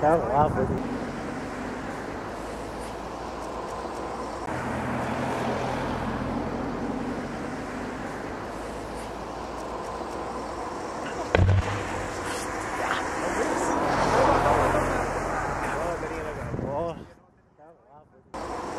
That was awesome. Thank you.